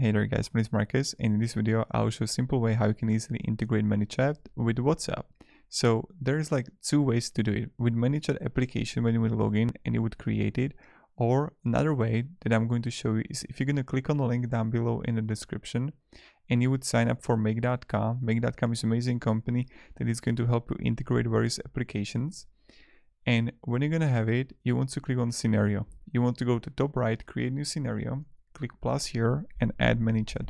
Hey there guys, my name is Marcus, and in this video I will show a simple way how you can easily integrate ManyChat with WhatsApp. So there's like two ways to do it. With ManyChat application, when you would log in and you would create it, or another way that I'm going to show you is if you're going to click on the link down below in the description and you would sign up for Make.com. Make.com is an amazing company that is going to help you integrate various applications. And when you're going to have it, you want to click on scenario. You want to go to top right, create new scenario, click plus here and add ManyChat.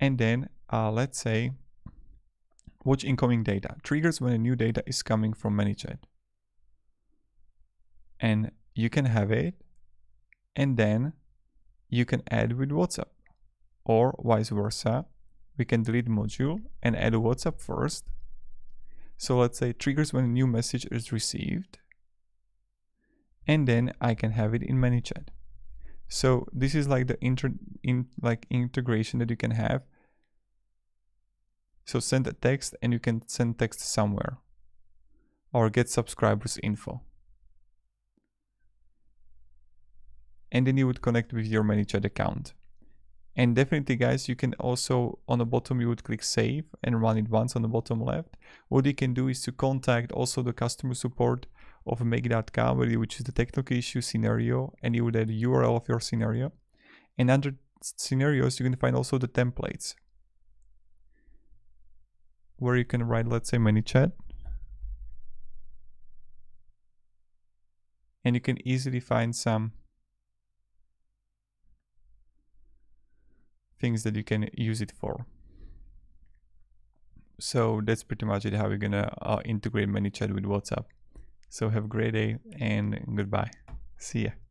And then let's say watch incoming data. Triggers when a new data is coming from ManyChat. And you can have it, and then you can add with WhatsApp, or vice versa. We can delete module and add WhatsApp first. So let's say triggers when a new message is received, and then I can have it in ManyChat. So this is like the integration that you can have. So send a text, and you can send text somewhere, or get subscribers info. And then you would connect with your ManyChat account. And definitely guys, you can also, on the bottom you would click save and run it once on the bottom left. What you can do is to contact also the customer support of Make.com, where you would choose the technical issue scenario and you would add the URL of your scenario. And under scenarios you can find also the templates, where you can write, let's say, ManyChat. And you can easily find some things that you can use it for. So that's pretty much it, how we're gonna integrate ManyChat with WhatsApp. So have a great day and goodbye. See ya.